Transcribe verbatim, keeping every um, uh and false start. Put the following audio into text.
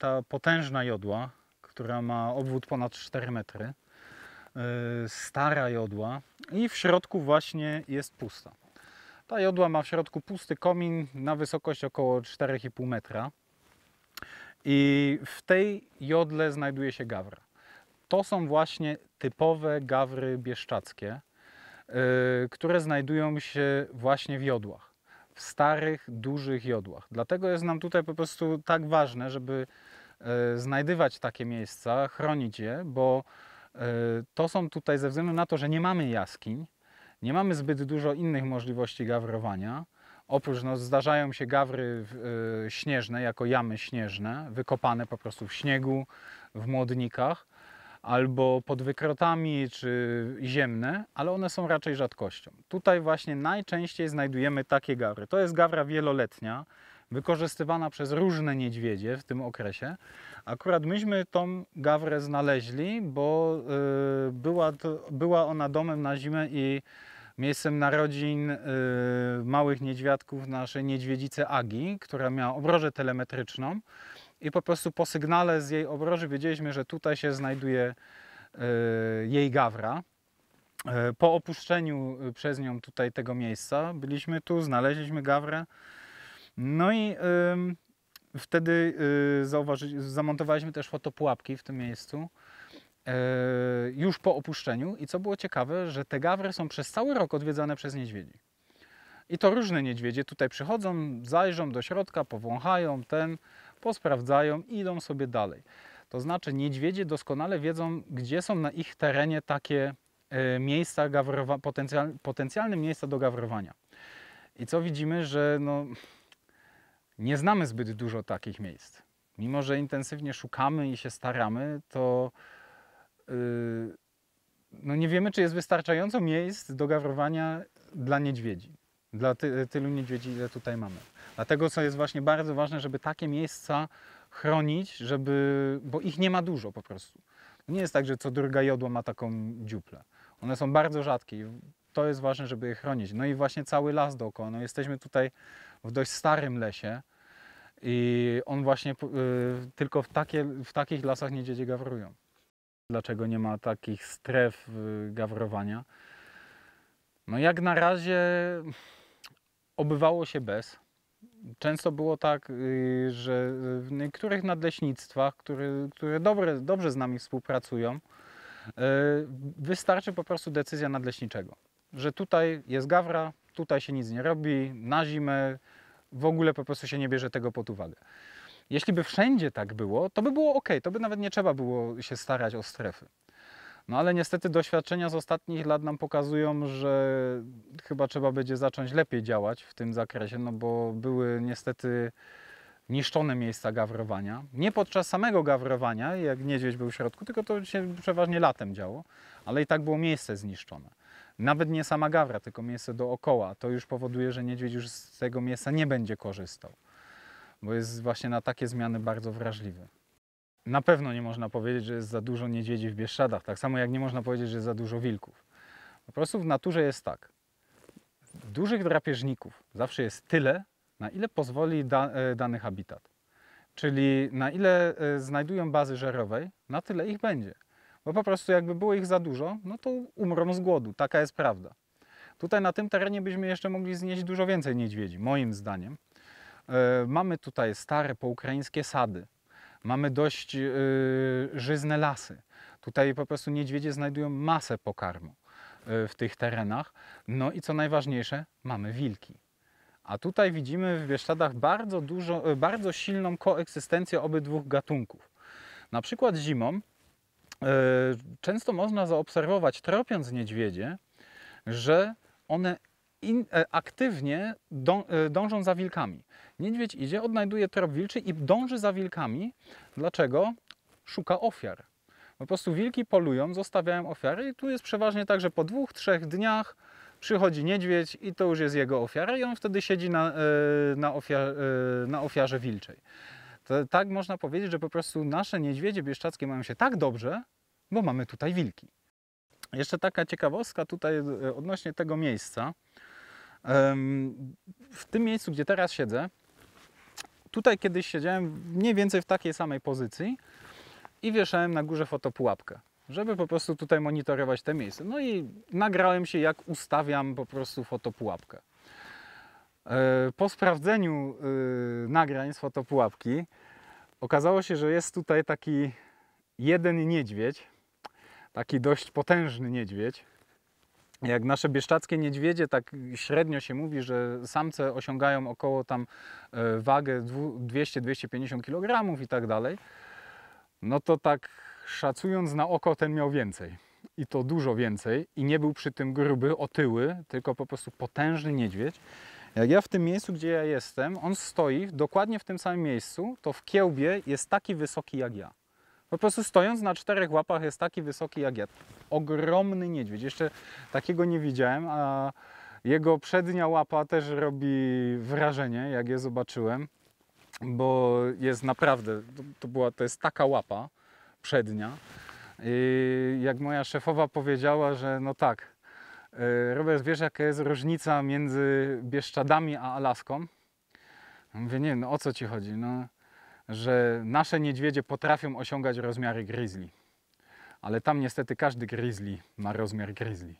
ta potężna jodła, która ma obwód ponad cztery metry, stara jodła i w środku właśnie jest pusta. Ta jodła ma w środku pusty komin na wysokość około cztery i pół metra i w tej jodle znajduje się gawra. To są właśnie typowe gawry bieszczadzkie, które znajdują się właśnie w jodłach, w starych, dużych jodłach. Dlatego jest nam tutaj po prostu tak ważne, żeby znajdywać takie miejsca, chronić je, bo to są tutaj ze względu na to, że nie mamy jaskiń, nie mamy zbyt dużo innych możliwości gawrowania. Oprócz, no, zdarzają się gawry y, śnieżne, jako jamy śnieżne, wykopane po prostu w śniegu, w młodnikach, albo pod wykrotami, czy ziemne, ale one są raczej rzadkością. Tutaj właśnie najczęściej znajdujemy takie gawry. To jest gawra wieloletnia, wykorzystywana przez różne niedźwiedzie w tym okresie. Akurat myśmy tą gawrę znaleźli, bo y, była, to, była ona domem na zimę i miejscem narodzin y, małych niedźwiadków naszej niedźwiedzicy Agi, która miała obrożę telemetryczną i po prostu po sygnale z jej obroży wiedzieliśmy, że tutaj się znajduje y, jej gawra. Y, po opuszczeniu przez nią tutaj tego miejsca byliśmy tu, znaleźliśmy gawrę. No i y, wtedy y, zamontowaliśmy też fotopułapki w tym miejscu, y, już po opuszczeniu. I co było ciekawe, że te gawry są przez cały rok odwiedzane przez niedźwiedzi. I to różne niedźwiedzie tutaj przychodzą, zajrzą do środka, powąchają ten, posprawdzają i idą sobie dalej. To znaczy niedźwiedzie doskonale wiedzą, gdzie są na ich terenie takie y, miejsca gawrowa, potencjal, potencjalne miejsca do gawrowania. I co widzimy, że no... nie znamy zbyt dużo takich miejsc. Mimo że intensywnie szukamy i się staramy, to yy, no nie wiemy, czy jest wystarczająco miejsc do gawrowania dla niedźwiedzi. Dla ty, tylu niedźwiedzi, ile tutaj mamy. Dlatego co jest właśnie bardzo ważne, żeby takie miejsca chronić, żeby, bo ich nie ma dużo po prostu. Nie jest tak, że co druga jodła ma taką dziuplę. One są bardzo rzadkie i to jest ważne, żeby je chronić. No i właśnie cały las dookoła. No jesteśmy tutaj w dość starym lesie i on właśnie y, tylko w, takie, w takich lasach niedźwiedzie gawrują. Dlaczego nie ma takich stref y, gawrowania? No jak na razie obywało się bez. Często było tak, y, że w niektórych nadleśnictwach, które, które dobre, dobrze z nami współpracują, y, wystarczy po prostu decyzja nadleśniczego, że tutaj jest gawra, tutaj się nic nie robi, na zimę w ogóle po prostu się nie bierze tego pod uwagę. Jeśli by wszędzie tak było, to by było ok, to by nawet nie trzeba było się starać o strefy. No ale niestety doświadczenia z ostatnich lat nam pokazują, że chyba trzeba będzie zacząć lepiej działać w tym zakresie, no bo były niestety niszczone miejsca gawrowania. Nie podczas samego gawrowania, jak niedźwiedź był w środku, tylko to się przeważnie latem działo, ale i tak było miejsce zniszczone. Nawet nie sama gawra, tylko miejsce dookoła. To już powoduje, że niedźwiedź już z tego miejsca nie będzie korzystał, bo jest właśnie na takie zmiany bardzo wrażliwy. Na pewno nie można powiedzieć, że jest za dużo niedźwiedzi w Bieszczadach, tak samo jak nie można powiedzieć, że jest za dużo wilków. Po prostu w naturze jest tak. Dużych drapieżników zawsze jest tyle, na ile pozwoli da, dany habitat. Czyli na ile znajdują bazy żerowej, na tyle ich będzie. Bo po prostu jakby było ich za dużo, no to umrą z głodu. Taka jest prawda. Tutaj na tym terenie byśmy jeszcze mogli znieść dużo więcej niedźwiedzi, moim zdaniem. Yy, mamy tutaj stare poukraińskie sady. Mamy dość yy, żyzne lasy. Tutaj po prostu niedźwiedzie znajdują masę pokarmu yy, w tych terenach. No i co najważniejsze, mamy wilki. A tutaj widzimy w Bieszczadach bardzo dużo, yy, bardzo silną koegzystencję obydwu gatunków. Na przykład zimą często można zaobserwować, tropiąc niedźwiedzie, że one in, aktywnie dą, dążą za wilkami. Niedźwiedź idzie, odnajduje trop wilczy i dąży za wilkami. Dlaczego? Szuka ofiar. Po prostu wilki polują, zostawiają ofiary i tu jest przeważnie tak, że po dwóch, trzech dniach przychodzi niedźwiedź i to już jest jego ofiara i on wtedy siedzi na, na, ofiar, na ofiarze wilczej. To tak można powiedzieć, że po prostu nasze niedźwiedzie bieszczadzkie mają się tak dobrze, bo mamy tutaj wilki. Jeszcze taka ciekawostka tutaj odnośnie tego miejsca. W tym miejscu, gdzie teraz siedzę, tutaj kiedyś siedziałem mniej więcej w takiej samej pozycji i wieszałem na górze fotopułapkę, żeby po prostu tutaj monitorować te miejsce. No i nagrałem się, jak ustawiam po prostu fotopułapkę. Po sprawdzeniu nagrań z fotopułapki okazało się, że jest tutaj taki jeden niedźwiedź, taki dość potężny niedźwiedź. Jak nasze bieszczadzkie niedźwiedzie, tak średnio się mówi, że samce osiągają około tam wagę dwieście do dwustu pięćdziesięciu kilogramów i tak dalej. No to tak szacując na oko, ten miał więcej. I to dużo więcej. I nie był przy tym gruby, otyły, tylko po prostu potężny niedźwiedź. Jak ja w tym miejscu, gdzie ja jestem, on stoi dokładnie w tym samym miejscu, to w kiełbie jest taki wysoki jak ja. Po prostu stojąc na czterech łapach jest taki wysoki jak ja. Ogromny niedźwiedź. Jeszcze takiego nie widziałem, a jego przednia łapa też robi wrażenie, jak je zobaczyłem, bo jest naprawdę, to, była, to jest taka łapa przednia. I jak moja szefowa powiedziała, że no tak, Robert, wiesz, jaka jest różnica między Bieszczadami a Alaską? Mówię, nie wiem, no o co ci chodzi? No, że nasze niedźwiedzie potrafią osiągać rozmiary grizzly, ale tam niestety każdy grizzly ma rozmiar grizzly.